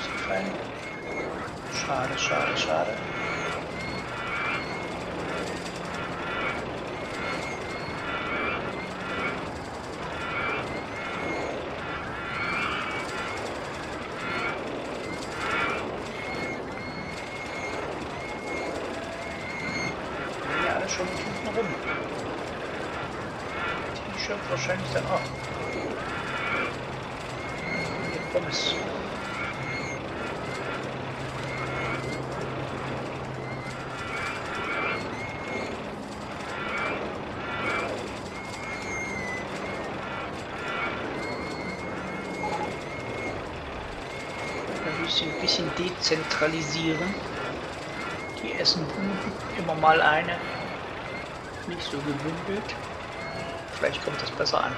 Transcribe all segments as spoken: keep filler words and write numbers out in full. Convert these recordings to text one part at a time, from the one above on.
rausgefallen. Schade, schade, schade. Ja, alle schon hinten rum. T-Shirt wahrscheinlich dann auch. Hier kommt es. Ein bisschen dezentralisieren. Die essen immer mal eine. Nicht so gebündelt. Vielleicht kommt das besser an.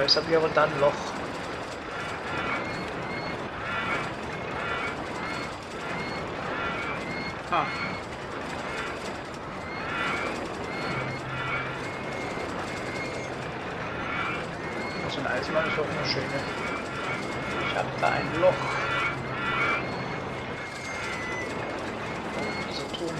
Jetzt habe ich aber dann ein Loch. Ah. So eine Eisenbahn ist auch eine schöne. Ich habe da ein Loch. Oh, dieser Ton.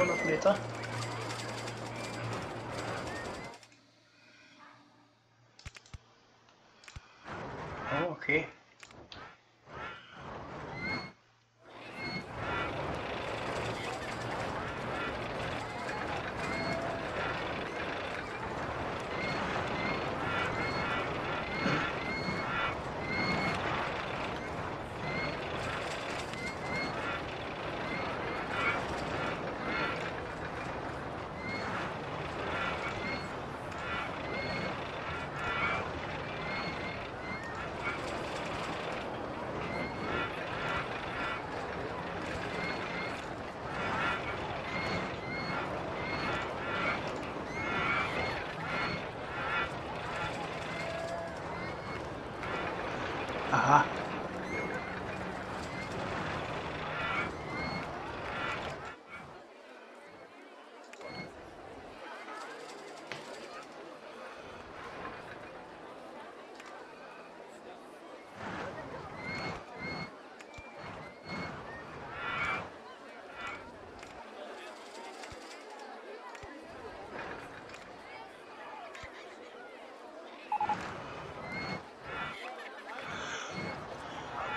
hundert Meter. Oh, okay. Aha.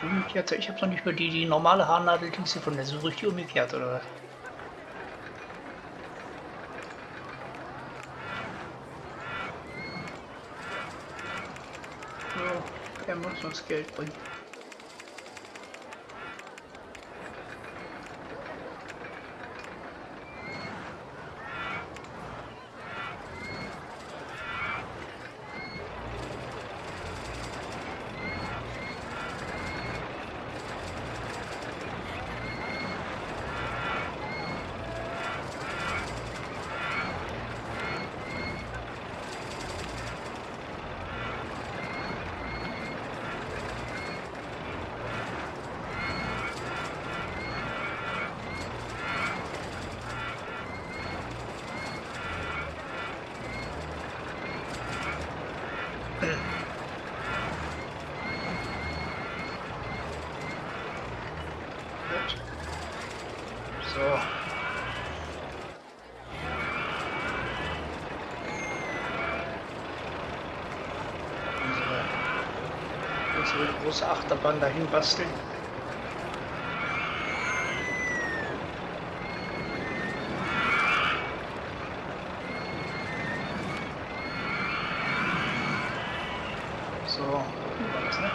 Umgekehrt, ich hab's noch nicht mal die, die normale Haarnadel kriegst du von der Suche richtig umgekehrt, oder was? Ja, der muss uns Geld bringen. So. Unsere große Achterbahn dahin basteln. So, war das, ne?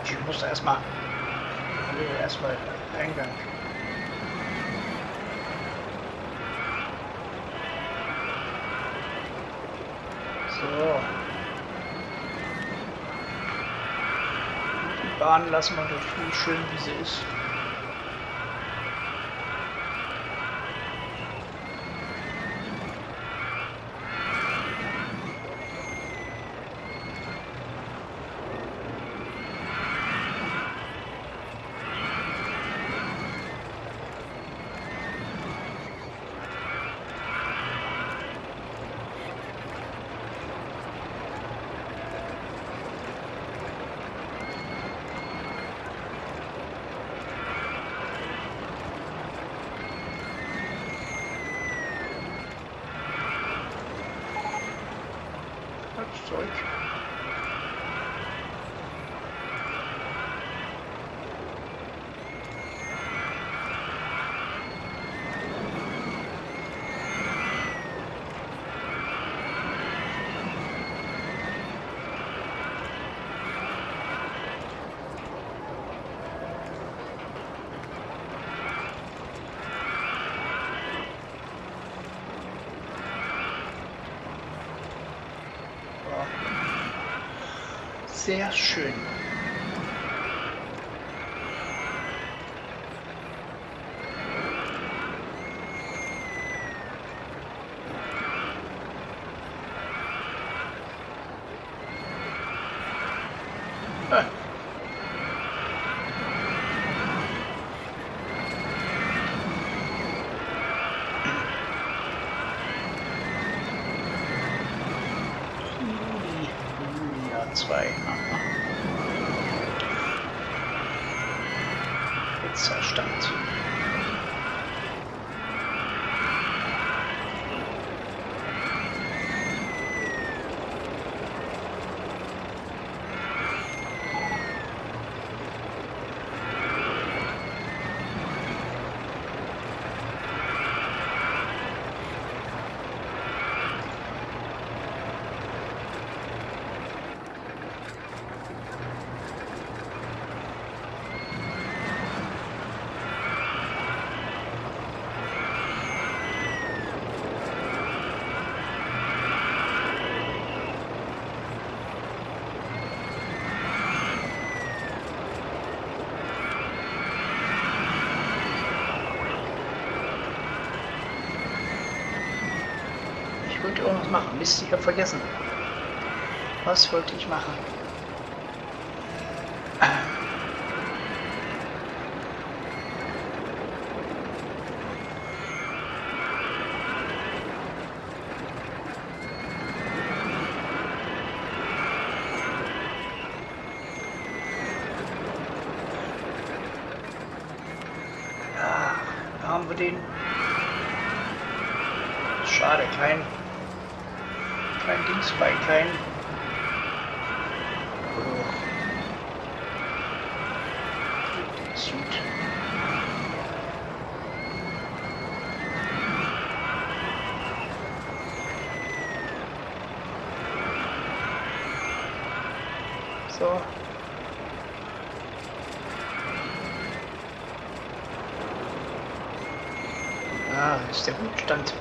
Quatsch, ich muss erstmal erstmal Eingang. So. Die Bahn lassen wir natürlich schön, wie sie ist. Zeug. Sehr schön. Ah. Julia zwei. Stand. Irgendwas machen. Mist, ich habe vergessen. Was wollte ich machen? Ja, da haben wir den. Schade, klein. Kein Dings bei, kein... Oh. Süd. So. Ah, ist der Hutstand.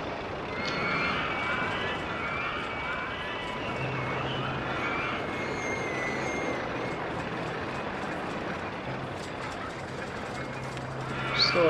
So.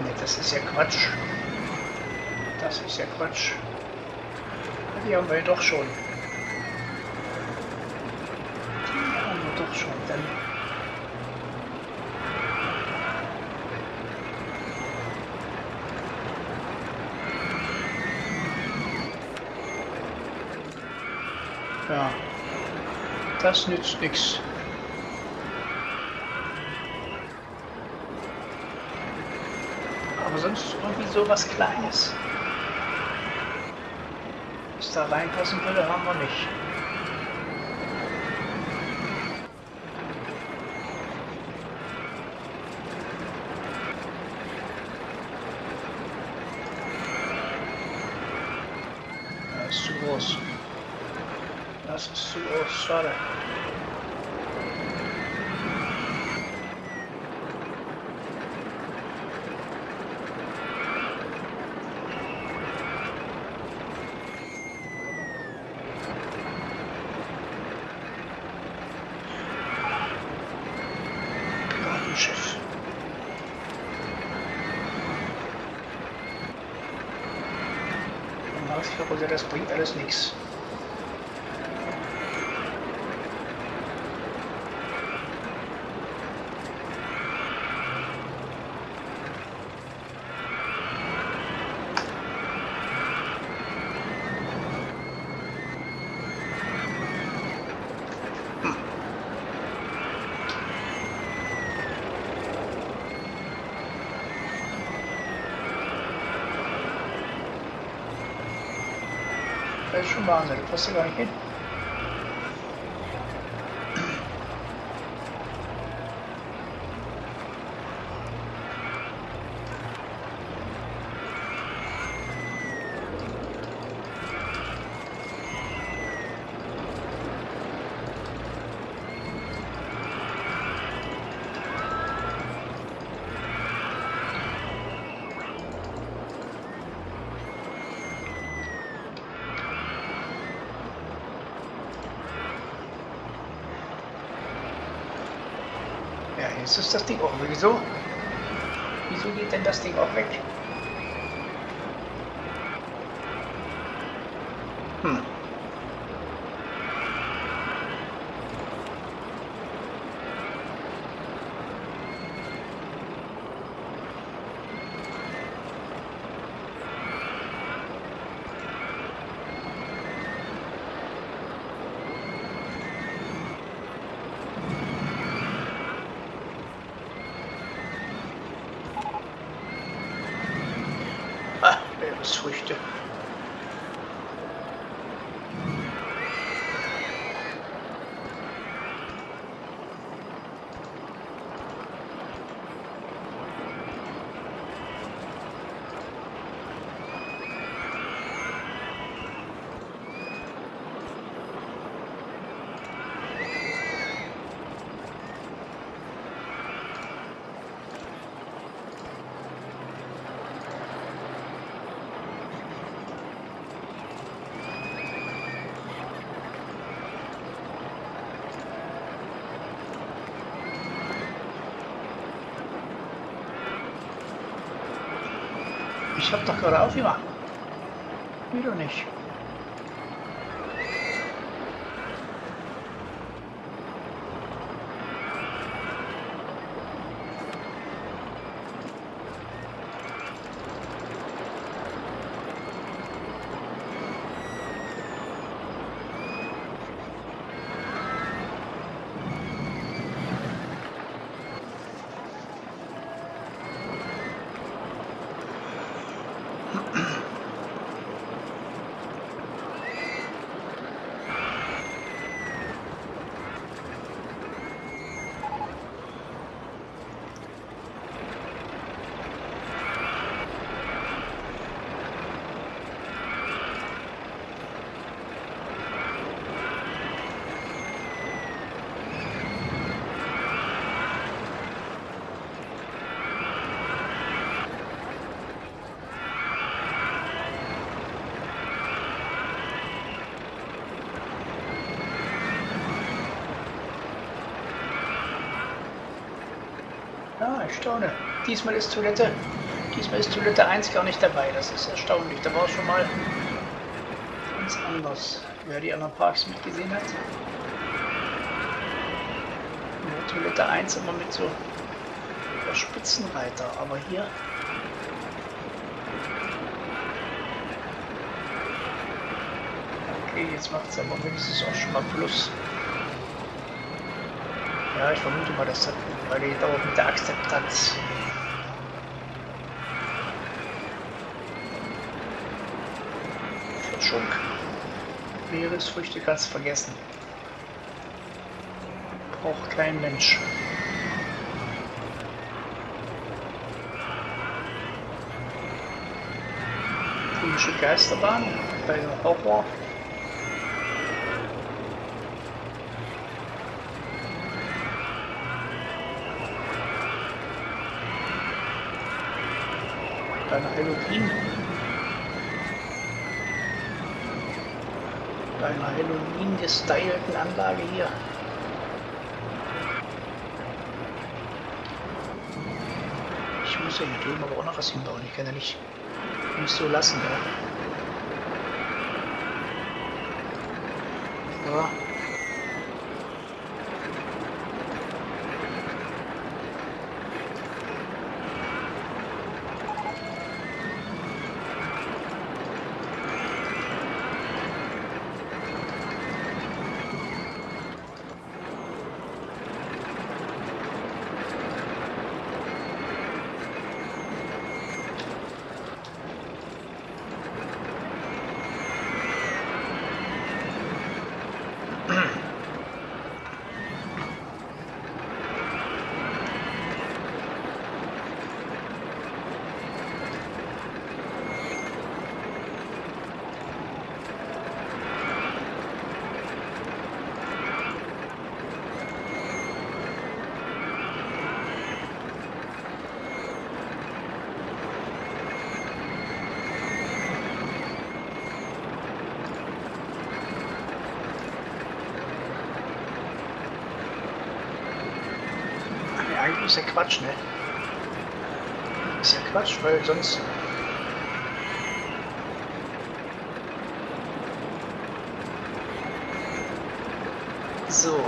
Ne, das ist ja Quatsch. Das ist ja Quatsch. Die haben wir doch schon. Die haben wir doch schon, dann. Ja, das nützt nichts. aber sonst irgendwie so was Kleines. Was da reinpassen würde, haben wir nicht. Das ist zu groß. Das ist zu groß, schade. Das bringt alles nichts. Das ist schon Wahnsinn, das passt ja gar nicht hin. Jetzt ist das Ding auch weg. Wieso? Wieso geht denn das Ding auch weg? Hm. Früchte. Ich hab doch gerade aufgemacht. Wieder nicht. Ja, ich staune. Diesmal ist Toilette, diesmal ist Toilette eins gar nicht dabei. Das ist erstaunlich. Da war es schon mal ganz anders. Wer die anderen Parks mitgesehen hat. Nur Toilette eins immer mit so Spitzenreiter. Aber hier... Okay, jetzt macht es aber wenigstens auch schon mal Plus. Ja, ich vermute mal, dass das... Weil die dauert mit der Akzeptanz. Überraschung. Meeresfrüchte kannst du vergessen. Braucht kein Mensch. Komische Geisterbahn, kleiner Horror. Dann Halloween. Deiner Halloween gestylten Anlage hier. Ich muss ja hier drüben aber auch noch was hinbauen, ich kann ja nicht, nicht so lassen, ja. Ja. Ist ja Quatsch, ne? Ist ja Quatsch, weil sonst... So.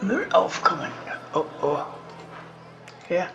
Müll aufkommen. Oh oh. Ja.